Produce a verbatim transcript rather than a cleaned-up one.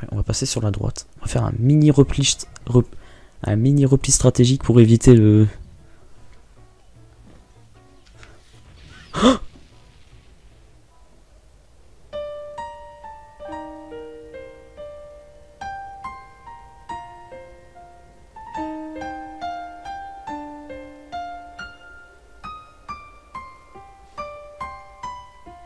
gauche, on va passer sur la droite. On va faire un mini repli, rep, un mini repli stratégique pour éviter le,